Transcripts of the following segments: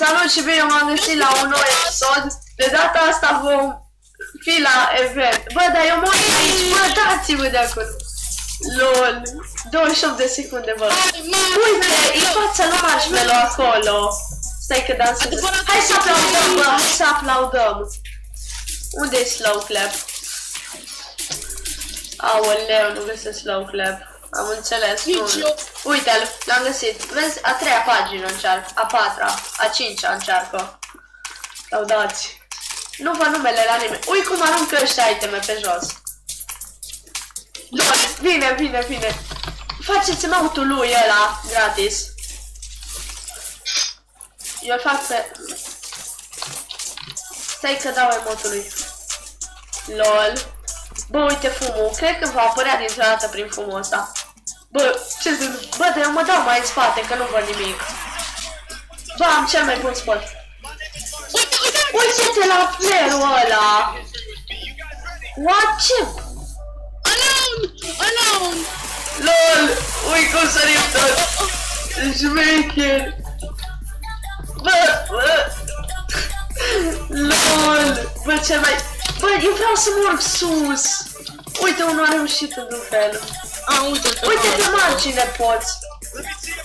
Salut și bine m-am găsit la un nou episod. De data asta vom fi la event. Bă, dar eu mor aici, bă, dați-mă de acolo. LOL, 28 de secunde, bă. Uite, îi față lui Marshmello acolo. Stai că dansă. Hai să aplaudăm, bă, hai să aplaudăm. Unde e slow clap? Aoleu, nu găsesc slow clap. Am înțeles. Uite-l, l-am găsit. Vezi, a treia pagină încearcă, a patra, a cincea încearcă. Laudați. Nu vă numele la nimeni. Ui cum aruncă ăștia iteme pe jos. Bine, bine, bine. Faceți-mi autul lui ăla, gratis. Eu fac pe... Stai că dau emotul lui. LOL. Bă, uite fumul, cred că va apărea dintr-o dată prin fumul ăsta. Bă, ce zic? Bă, dar eu mă dau mai în spate, că nu văd nimic. Bă, am cel mai bun spot. Uite-te la playerul ăla! What? Ce? Alone! Alone! LOL! Ui cum sărim tot! Șmecher! Bă, bă! LOL! Bă, ce mai... Bă, eu vreau să mă urc sus. Uite, unul a reușit într-un fel. Uite pe margine poți.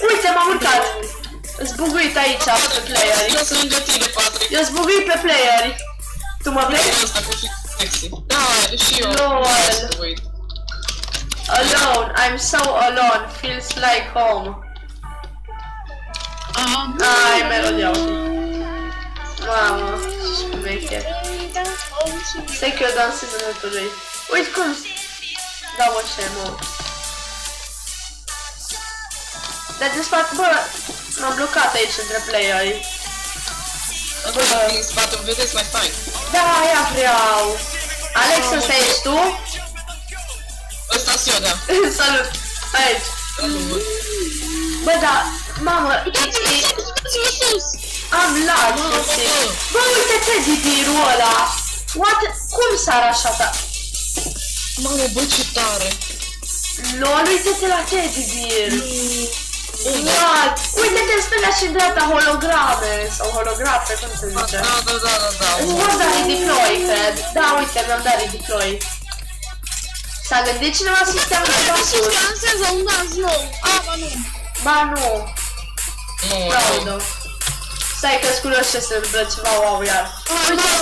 Uite, m-am urcat. Zbuguit aici pe playeri. Eu sunt lângă tine, Patrick. Eu zbuguit pe playeri. Tu mă vrei? Da, și eu. LOL. Alone, I'm so alone. Feels like home. Ai, melodia. Mamă, ce șmecher. Stai că eu dansez în altul lui. Uite cum dau așa, mă. Dar desparte, bă, m-am blocat aici între playeri. Bă, din spate, vedeți mai fain. Da, aia vreau. Alex, ăsta ești tu? Ăsta-s eu, da. Salut, aici. Bă, da, mamă, uitați-vă sus. Am lag, bă, uite-te, didirul ăla. What? Cum s-ar așa ta? Mamă, bă, ce tare! LOL, uite-te la Teddy Bear! What? Uite-te în stânga și în dreapta holograme! Sau holografe, cum se zice? Da, da, da, da, da! Îți vor da ridicloi, cred! Da, uite, mi-am dat ridicloi! S-a gândit cineva să stea unde dansul? Să danseze un dans nou! A, ba nu! Ba nu! Laudă! Stai că-s curios ce se întâmplă ceva, wow, iar. Uite, să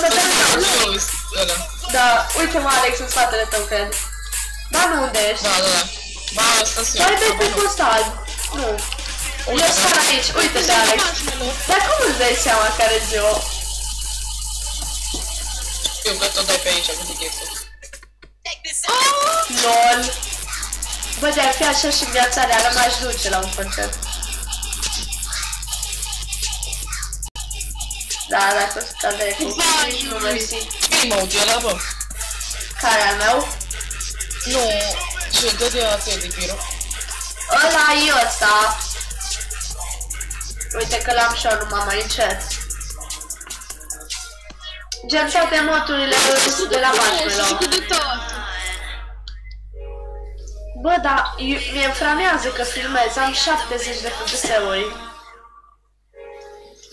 vedem. Da, uite-mă, Alex, în spatele tău, cred. Ba, nu, unde ești? Da, da, da. Ba, asta-s eu. Ba, e pe costa alb. Nu. Eu stau aici, uite-te, Alex. Dar cum îți dai seama care zi eu? Eu cred că o dai pe aici, nu te chestii. LOL. Bă, de-ar fi așa și viața reală, m-aș duce la un concert. Da, dacă o să cadere cu nici nu mersi. Emote ăla, bă. Care al meu? Nu, ce dă de la Teddy Bear. Ăla-i ăsta. Uite că l-am și eu numai mai încet. Gertea pe emoturile de la Marshmello. Bă, dar mi-e framează că filmez, am 70 de FPS-uri.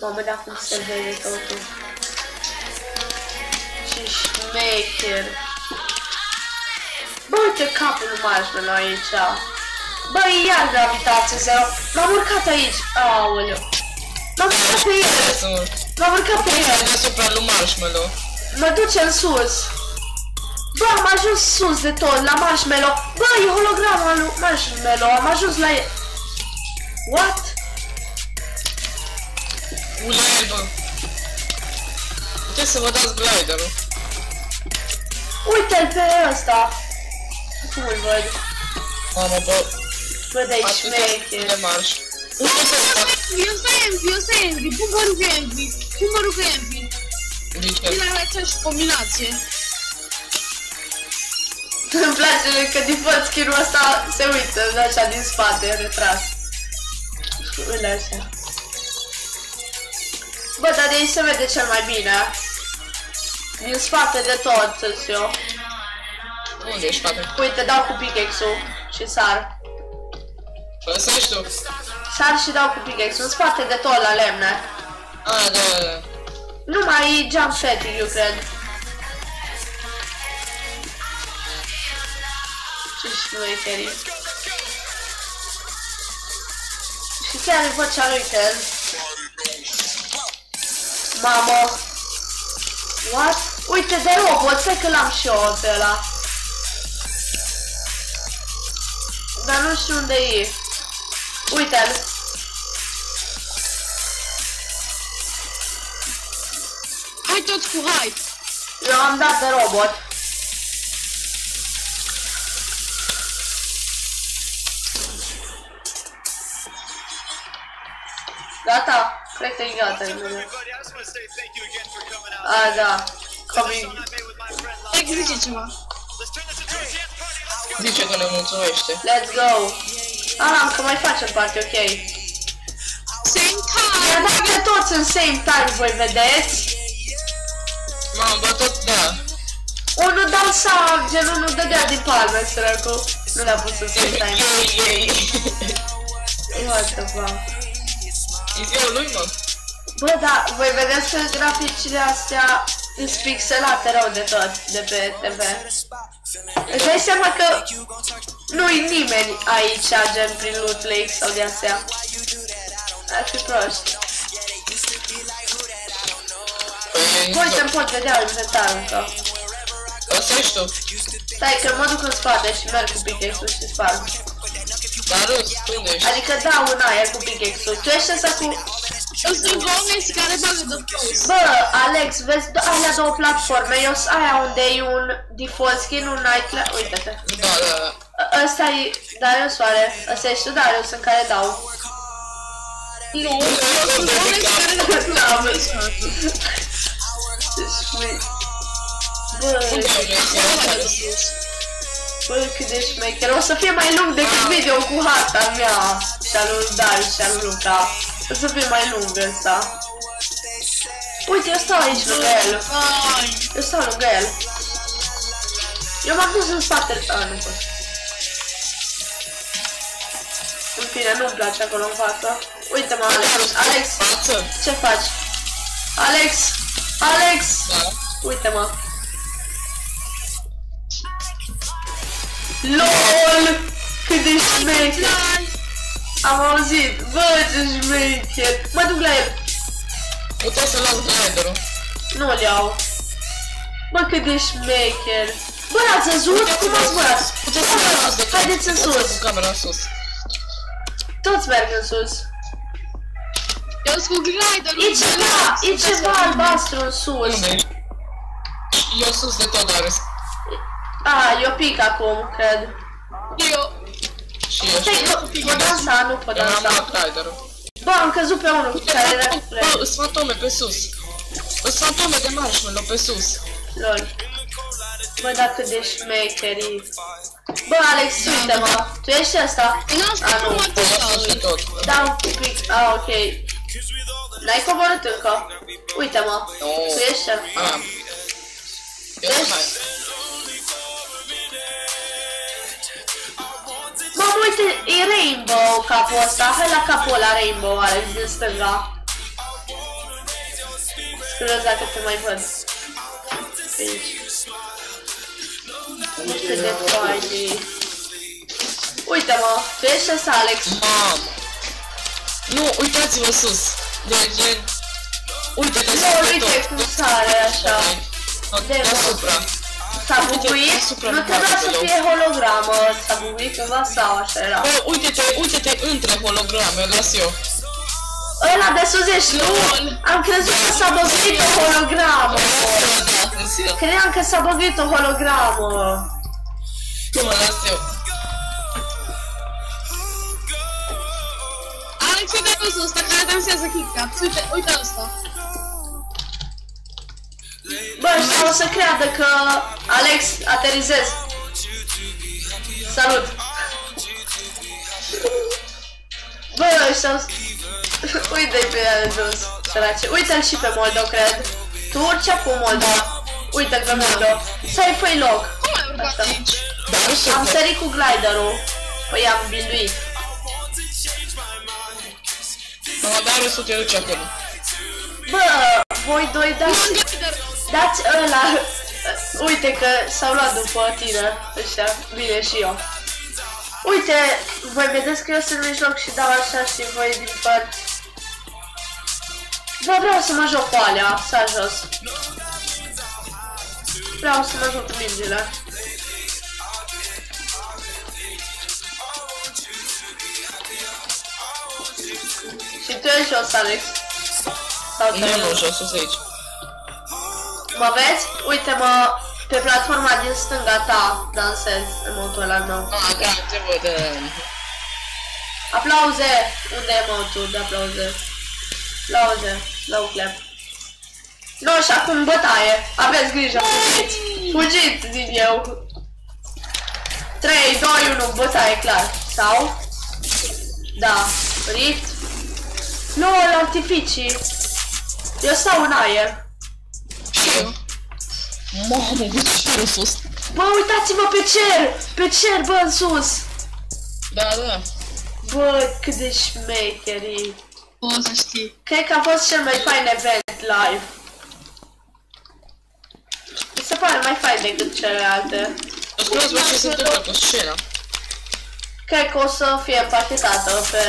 Mamă, dar cum se vede totul. Ce șmecher. Bă, uite capul lui Marshmello aici. Bă, iar gravitație zero. M-am urcat aici. Aoleu. M-am urcat pe el. M-am urcat pe el. Deasupra lui Marshmello. Mă duce în sus. Bă, am ajuns sus de tot, la Marshmello. Bă, e holograma lui Marshmello. Am ajuns la el. What? Ulei, bă! Puteți să vă dați gliderul. Uite-l pe ăsta! Cum îl văd? Mamă, bă! Bă, de-ai șmecher! Eu sunt Envy, eu sunt Envy! Cum mă rugă Envy? Cum mă rugă Envy? Bine, aveți și combinație! Îmi place că din fapt skin-ul ăsta se uită așa din spate, retras. Uite așa. Bă, dar de aici se vede cel mai bine. Din spate de tot, sunt eu. Unde ești, spate? Uite, dau cu pickaxe-ul și sar. Păi, sar și dau cu pickaxe-ul, în spate de tot, la lemne. Da. Nu mai e jump setting, eu cred. Ce știu lui Terry. Și chiar îi văd cea lui Terry. Mamă. What? Uite de robot, cred că l-am și eu pe ăla. Dar nu știu unde e. Uite-l. Hai toți cu hai! Eu am dat de robot. Gata? Cred că e gata. A, da. Coming. Zice ceva. Zice că ne mulțumește. Let's go! Ah, că mai facem parte, ok. Same time! I-am dat de toți în same time, voi vedeți? M-am bătut, da. Unul dansa, gen unul dădea din palme, sărăcu. Nu l-a pus în same time. E ziua lui, mă? Bă, da, voi vedeți că graficile astea sunt pixelate rău de tot, de pe TV. Îți dai seama că nu-i nimeni aici, gen prin Loot Lake sau de astea. Ar fi proști. Uite-mi pot vedea inventarul încă. Asta ești tu. Stai că mă duc în spate și merg cu pickaxe-ul și sparg. Dar râs, unde ești? Adică dau în aer cu pickaxe-ul. Tu ești ăsta cu... Îți duc oameni care bagă de plus. Bă, Alex, vezi alea două platforme. Eu sunt aia unde e un default skin, un nightclub. Uite-te. Da, da, da. Ăsta e Darius, oare? Ăsta ești tu, Darius, în care dau. Nu, eu sunt oameni care dau plus. Bă, cât de șmecher. O să fie mai lung decât video cu harta mea și-a lui Dar și-a lui Luca. O să fie mai lung ăsta. Uite, eu stau aici lângă el. Eu stau lângă el. Eu m-am dus în spatele... A, nu pot. În fine, nu-mi place acolo în față. Uite-mă, Alex. Alex, ce faci? Alex! Alex! Da. Uite-mă! LOL! Cât de șmecher! Am auzit! Bă, ce șmecher! Mă duc la el! Puteți să las gliderul? Nu-l iau! Bă, cât de șmecher! Bă, ați văzut? Cum ați văzut? Puteți să las de camera. Haideți în sus! Camera în sus! Toți merg în sus! Eu sunt cu gliderul! E ceva! E ceva albastru în sus! Eu sus de tot, Darius. A, eu pic acum, cred. Eu... Și eu știu. Pot dansa, nu pot dansa. Eu am dat gliderul. Bă, am căzut pe unul care era cu plec. Bă, sunt fantome pe sus. Sunt fantome de marshmallow pe sus. Lol. Bă, dar cât de șmecherii. Bă, Alex, uite-mă. Tu ești ăsta? A, nu. Dau cu pic. A, ok. N-ai coborât încă. Uite-mă, tu ești ăsta. Mamă, uite, e Rainbow capul ăsta. Hai la capul ăla Rainbow, Alex, din stânga. Scuze dacă te mai văd. Nu știu cât de fain e. Uite-mă, tu ești ăsta, Alex. Mamă. Nu, uitați-vă sus. Doar gen... Uite-te sus de tot. Uite cum sare așa. Deasupra. S-a buguit? Nu trebuia să fie hologramă. S-a buguit ceva sau așa era? Bă, uite-te, uite-te între holograme, îl las eu. Ăla de sus ești tu? Am crezut că s-a buguit o hologramă. Credeam că s-a buguit o hologramă. Tu mă las eu. Alex, uite ăsta ăsta care dansează kick-up. Uite, uite ăsta. Bă, ăștia o să creadă că... Alex, aterizez! Salut! Bă, ăștia o să... Uite-i pe ea de jos, sărace. Uite-l și pe Moldo, cred. Tu urci cu Moldo. Uite-l pe Moldo. Să-i făi loc. Cum ai urcat aici? Am sărit cu gliderul. Păi am biluit. Mă, dar eu sunt eu ce acolo. Bă, voi doi dați ăla. Uite că s-au luat după tine ăștia, bine și eu. Uite, voi vedeți că eu sunt în joc și dau așa și voi din părți. Bă, vreau să mă joc cu alea, s-a jos. Vreau să mă joc cu mingile. Și tu ești jos, Alex. Nu, nu, jos, sus aici. Mă vezi? Uite-mă pe platforma din stânga ta, dansez în modul ăla meu. Ah, da, te văd. Aplauze! Unde e modul de aplauze? Aplauze, dau clap. No, și acum bătaie. Aveți grijă, fugiți! Fugiți, zic eu! 3, 2, 1, bătaie, clar. Sau? Da, rift. Nu, la artificii. Eu stau în aer. Mamă, uite ce în sus. Bă, uitați-vă pe cer! Pe cer, bă, în sus! Da, da. Bă, cât de șmecherii. O să știi. Cred că a fost cel mai fain event live. Mi se pare mai fain decât celelalte. O să vă ce se întâmplă cu scena. Cred că o să fie participată pe...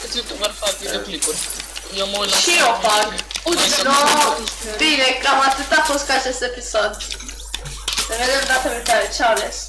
Câți youtuber fac videoclipuri? Eu mă uit la... Și eu fac. Bine, cam atât a fost ca acest episod. Ne vedem data viitoare, ciao les!